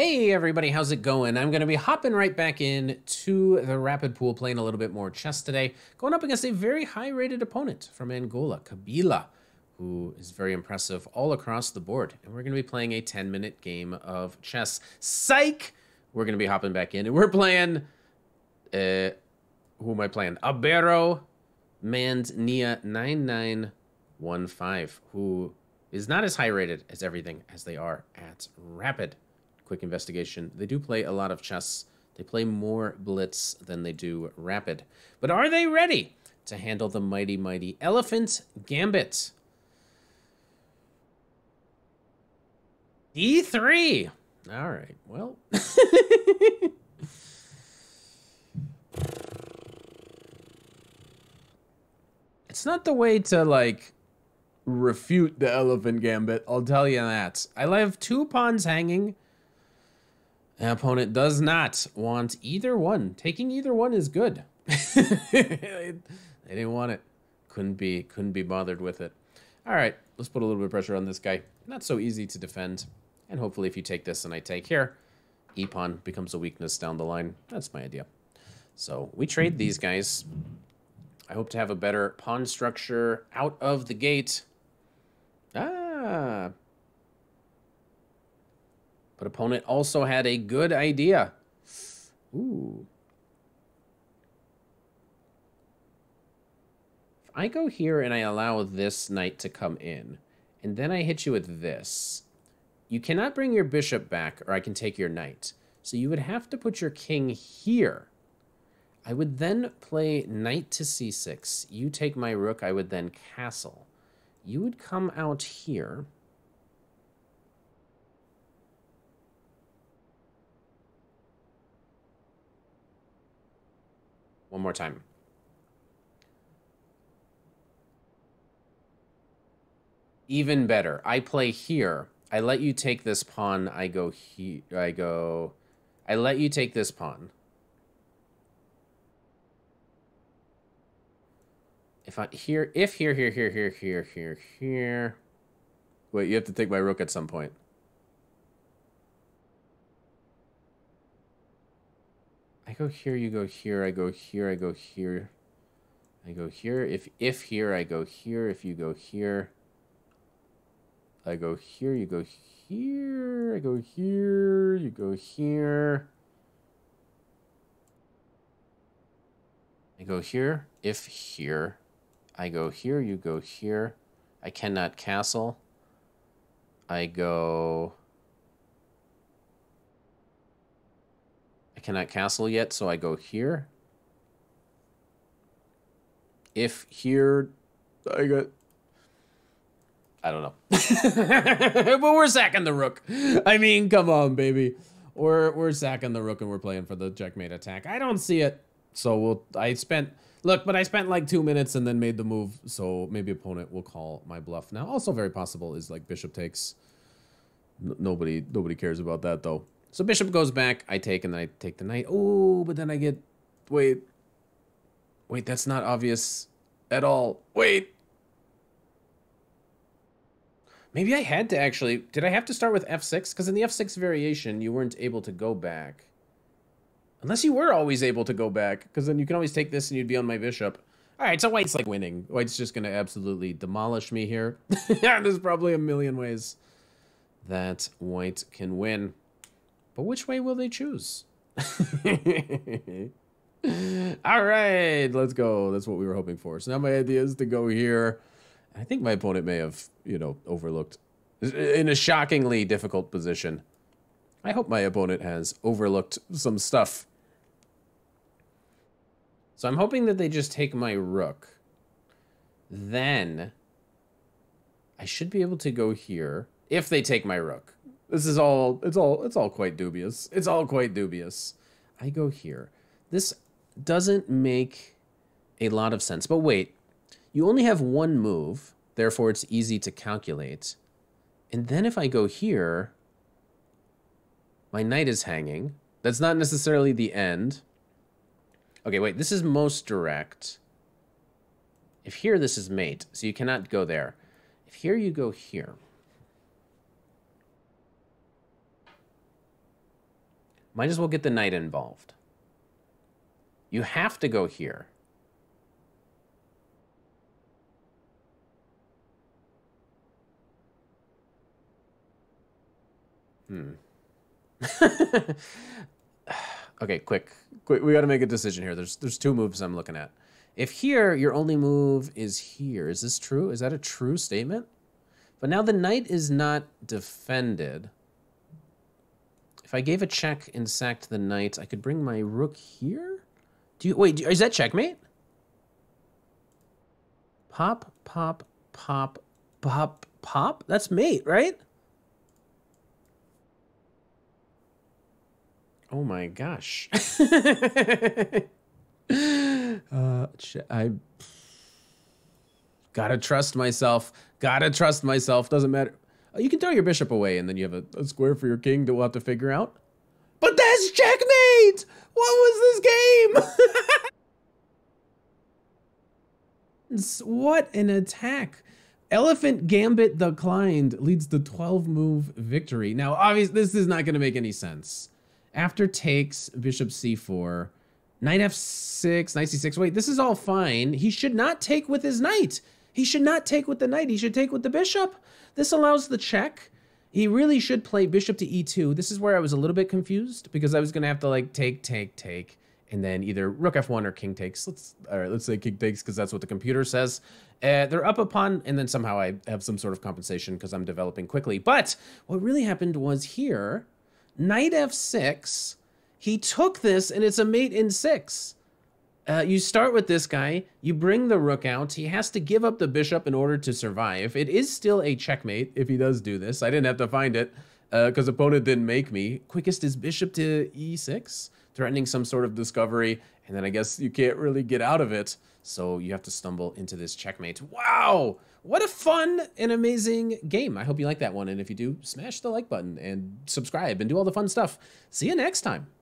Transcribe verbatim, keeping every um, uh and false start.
Hey everybody, how's it going? I'm gonna be hopping right back in to the rapid pool, playing a little bit more chess today. Going up against a very high-rated opponent from Angola, Kabila, who is very impressive all across the board. And we're gonna be playing a ten-minute game of chess. Psych! We're gonna be hopping back in and we're playing, uh, who am I playing? Abero Mandnia nine nine one five, who is not as high-rated as everything as they are at rapid. Quick investigation. They do play a lot of chess. They play more blitz than they do rapid. But are they ready to handle the mighty, mighty Elephant Gambit? D three. All right. Well. It's not the way to, like, refute the Elephant Gambit. I'll tell you that. I have two pawns hanging. The opponent does not want either one. Taking either one is good. They didn't want it. Couldn't be, couldn't be bothered with it. All right, let's put a little bit of pressure on this guy. Not so easy to defend. And hopefully if you take this and I take here, e-pawn becomes a weakness down the line. That's my idea. So we trade these guys. I hope to have a better pawn structure out of the gate. Ah. But opponent also had a good idea. Ooh. If I go here and I allow this knight to come in, and then I hit you with this, you cannot bring your bishop back, or I can take your knight. So you would have to put your king here. I would then play knight to c six. You take my rook, I would then castle. You would come out here. One more time. Even better. I play here. I let you take this pawn. I go here. I go. I let you take this pawn. If I here, if here, here, here, here, here, here, here. Wait, you have to take my rook at some point. I go here, you go here, I go here, I go here, I go here, if if here, I go here, if you go here, I go here, you go here, I go here, you go here, I go here, if here, I go here, you go here, I cannot castle, I go... I cannot castle yet, so I go here. If here, I got... I don't know. But we're sacking the rook. I mean, come on, baby. We're, we're sacking the rook and we're playing for the checkmate attack. I don't see it. So we'll... I spent... Look, but I spent like two minutes and then made the move, so maybe opponent will call my bluff. Now, also very possible is like bishop takes. N nobody, nobody cares about that, though. So bishop goes back, I take, and then I take the knight. Oh, but then I get... Wait. Wait, that's not obvious at all. Wait. Maybe I had to actually... Did I have to start with f six? Because in the f six variation, you weren't able to go back. Unless you were always able to go back, because then you can always take this and you'd be on my bishop. All right, so white's like winning. White's just going to absolutely demolish me here. There's probably a million ways that white can win. But which way will they choose? All right, let's go. That's what we were hoping for. So now my idea is to go here. I think my opponent may have, you know, overlooked. In a shockingly difficult position. I hope my opponent has overlooked some stuff. So I'm hoping that they just take my rook. Then I should be able to go here if they take my rook. This is all, it's all, it's all quite dubious. It's all quite dubious. I go here. This doesn't make a lot of sense. But wait, you only have one move, therefore it's easy to calculate. And then if I go here, my knight is hanging. That's not necessarily the end. Okay, wait, this is most direct. If here, this is mate, so you cannot go there. If here, you go here. Might as well get the knight involved. You have to go here. Hmm. Okay, quick. Quick, we got to make a decision here. There's there's two moves I'm looking at. If here, your only move is here. Is this true? Is that a true statement? But now the knight is not defended. If I gave a check and sacked the knight, I could bring my rook here? Do you wait, do, is that checkmate? Pop, pop, pop, pop, pop? That's mate, right? Oh my gosh. uh, I gotta trust myself. Gotta trust myself. Doesn't matter. You can throw your bishop away and then you have a, a square for your king that we'll have to figure out. But that's checkmate! What was this game? What an attack. Elephant Gambit declined leads to twelve move victory. Now, obviously, this is not going to make any sense. After takes, bishop c four, knight f six, knight c six. Wait, this is all fine. He should not take with his knight. He should not take with the knight. He should take with the bishop. This allows the check. He really should play bishop to e two. This is where I was a little bit confused because I was going to have to like take, take, take, and then either rook f one or king takes. Let's, all right, let's say king takes because that's what the computer says. Uh, they're up a pawn, and then somehow I have some sort of compensation because I'm developing quickly. But what really happened was here, knight f six, he took this, and it's a mate in six. Uh, you start with this guy, you bring the rook out, he has to give up the bishop in order to survive. It is still a checkmate if he does do this. I didn't have to find it, because uh, opponent didn't make me. Quickest is bishop to e six, threatening some sort of discovery, and then I guess you can't really get out of it, so you have to stumble into this checkmate. Wow! What a fun and amazing game. I hope you like that one, and if you do, smash the like button and subscribe and do all the fun stuff. See you next time.